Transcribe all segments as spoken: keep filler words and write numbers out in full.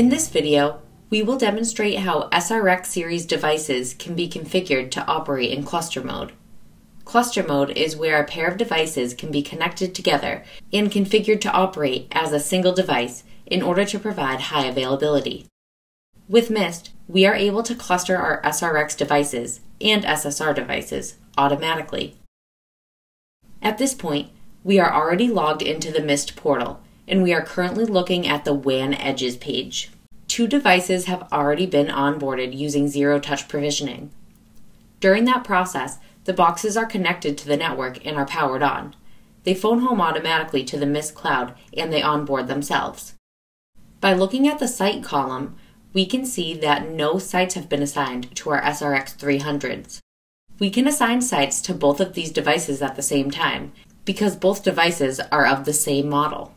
In this video, we will demonstrate how S R X series devices can be configured to operate in cluster mode. Cluster mode is where a pair of devices can be connected together and configured to operate as a single device in order to provide high availability. With Mist, we are able to cluster our S R X devices and S S R devices automatically. At this point, we are already logged into the Mist portal, and we are currently looking at the W A N Edges page. Two devices have already been onboarded using zero-touch provisioning. During that process, the boxes are connected to the network and are powered on. They phone home automatically to the Mist cloud and they onboard themselves. By looking at the site column, we can see that no sites have been assigned to our S R X three hundreds. We can assign sites to both of these devices at the same time because both devices are of the same model.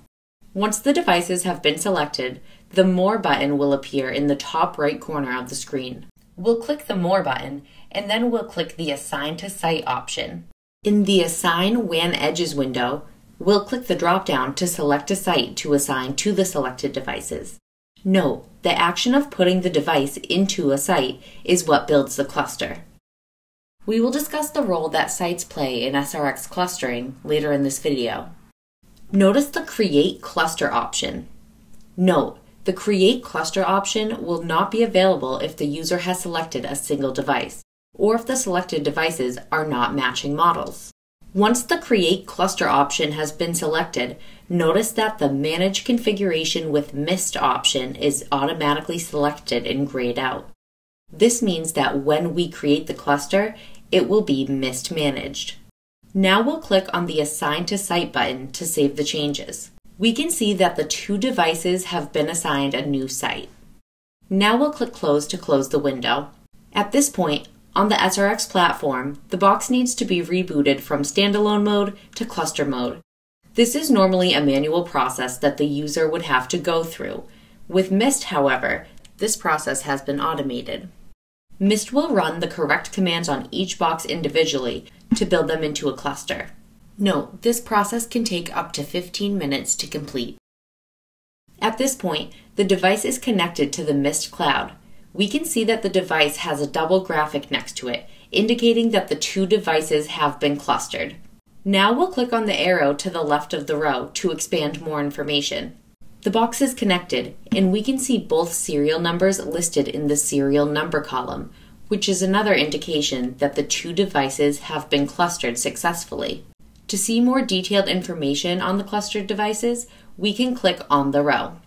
Once the devices have been selected, the More button will appear in the top right corner of the screen. We'll click the More button, and then we'll click the Assign to Site option. In the Assign W A N Edges window, we'll click the drop-down to select a site to assign to the selected devices. Note, the action of putting the device into a site is what builds the cluster. We will discuss the role that sites play in S R X clustering later in this video. Notice the Create Cluster option. Note, the Create Cluster option will not be available if the user has selected a single device, or if the selected devices are not matching models. Once the Create Cluster option has been selected, notice that the Manage Configuration with Mist option is automatically selected and grayed out. This means that when we create the cluster, it will be Mist managed. Now we'll click on the Assign to Site button to save the changes. We can see that the two devices have been assigned a new site. Now we'll click Close to close the window. At this point, on the S R X platform, the box needs to be rebooted from standalone mode to cluster mode. This is normally a manual process that the user would have to go through. With Mist, however, this process has been automated. Mist will run the correct commands on each box individually to build them into a cluster. Note, this process can take up to fifteen minutes to complete. At this point, the device is connected to the Mist cloud. We can see that the device has a double graphic next to it, indicating that the two devices have been clustered. Now we'll click on the arrow to the left of the row to expand more information. The box is connected, and we can see both serial numbers listed in the serial number column, which is another indication that the two devices have been clustered successfully. To see more detailed information on the clustered devices, we can click on the row.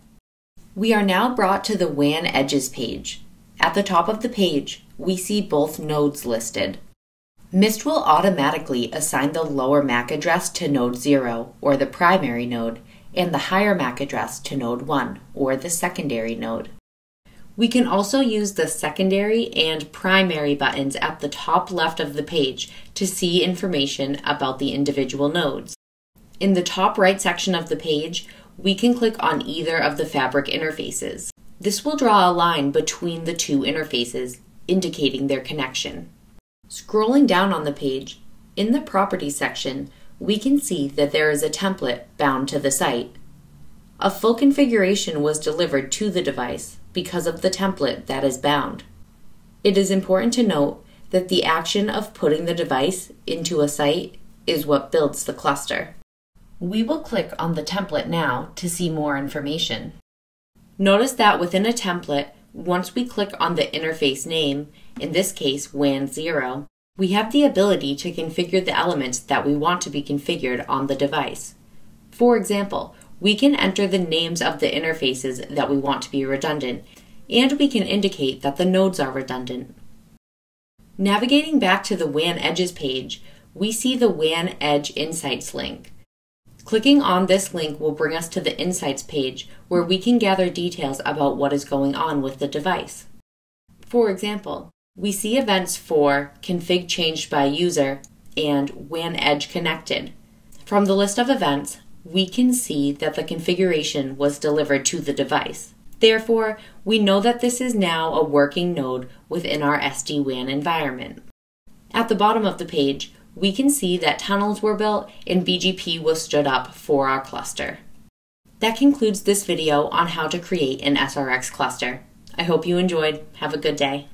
We are now brought to the W A N Edges page. At the top of the page, we see both nodes listed. Mist will automatically assign the lower M A C address to node zero, or the primary node, and the higher M A C address to node one, or the secondary node. We can also use the secondary and primary buttons at the top left of the page to see information about the individual nodes. In the top right section of the page, we can click on either of the fabric interfaces. This will draw a line between the two interfaces, indicating their connection. Scrolling down on the page, in the Properties section, we can see that there is a template bound to the site. A full configuration was delivered to the device because of the template that is bound. It is important to note that the action of putting the device into a site is what builds the cluster. We will click on the template now to see more information. Notice that within a template, once we click on the interface name, in this case W A N zero, we have the ability to configure the elements that we want to be configured on the device. For example, we can enter the names of the interfaces that we want to be redundant, and we can indicate that the nodes are redundant. Navigating back to the W A N Edges page, we see the W A N Edge Insights link. Clicking on this link will bring us to the Insights page, where we can gather details about what is going on with the device. For example, we see events for Config Changed by User and W A N Edge Connected. From the list of events, we can see that the configuration was delivered to the device. Therefore, we know that this is now a working node within our S D WAN environment. At the bottom of the page, we can see that tunnels were built and B G P was stood up for our cluster. That concludes this video on how to create an S R X cluster. I hope you enjoyed. Have a good day.